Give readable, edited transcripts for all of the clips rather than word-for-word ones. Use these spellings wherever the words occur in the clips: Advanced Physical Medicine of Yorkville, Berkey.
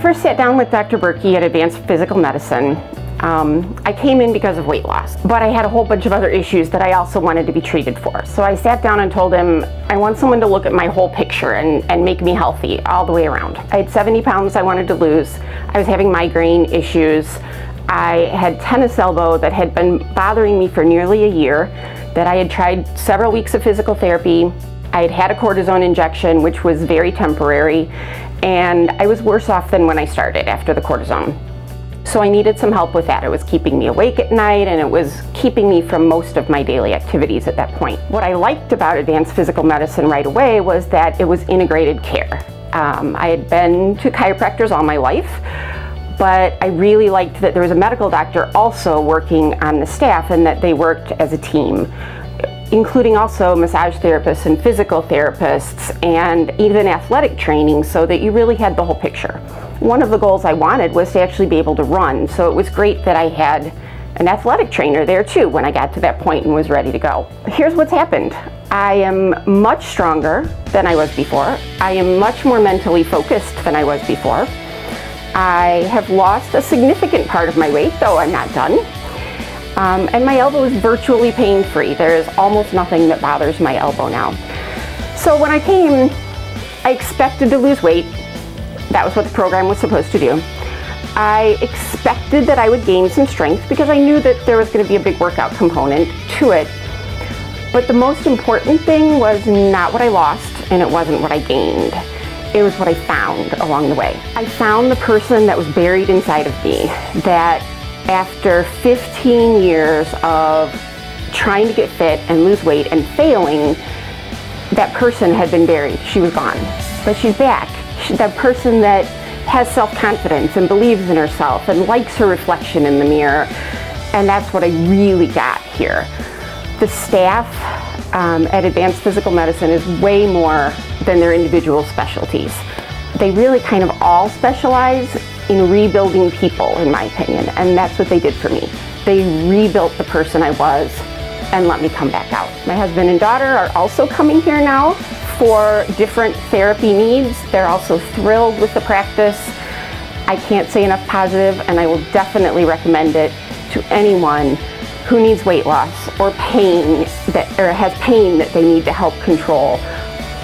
first sat down with Dr. Berkey at Advanced Physical Medicine, I came in because of weight loss, but I had a whole bunch of other issues that I also wanted to be treated for. So I sat down and told him, I want someone to look at my whole picture and make me healthy all the way around. I had 70 pounds I wanted to lose. I was having migraine issues. I had tennis elbow that had been bothering me for nearly a year, that I had tried several weeks of physical therapy. I had had a cortisone injection, which was very temporary, and I was worse off than when I started after the cortisone. So I needed some help with that. It was keeping me awake at night, and it was keeping me from most of my daily activities at that point. What I liked about Advanced Physical Medicine right away was that it was integrated care. I had been to chiropractors all my life, but I really liked that there was a medical doctor also working on the staff and that they worked as a team, including also massage therapists and physical therapists and even athletic training, so that you really had the whole picture. One of the goals I wanted was to actually be able to run, so it was great that I had an athletic trainer there too when I got to that point and was ready to go. Here's what's happened. I am much stronger than I was before. I am much more mentally focused than I was before. I have lost a significant part of my weight, though I'm not done. And my elbow is virtually pain-free. There is almost nothing that bothers my elbow now. So when I came, I expected to lose weight. That was what the program was supposed to do. I expected that I would gain some strength because I knew that there was going to be a big workout component to it. But the most important thing was not what I lost, and it wasn't what I gained. It was what I found along the way. I found the person that was buried inside of me, that after 15 years of trying to get fit and lose weight and failing, that person had been buried. She was gone, but she's back. That person that has self-confidence and believes in herself and likes her reflection in the mirror. And that's what I really got here. The staff at Advanced Physical Medicine is way more than their individual specialties. They really kind of all specialize in rebuilding people, in my opinion, and that's what they did for me. They rebuilt the person I was and let me come back out. My husband and daughter are also coming here now for different therapy needs. They're also thrilled with the practice. I can't say enough positive, and I will definitely recommend it to anyone who needs weight loss or pain or has pain that they need to help control,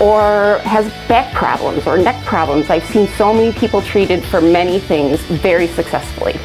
or has back problems or neck problems. I've seen so many people treated for many things very successfully.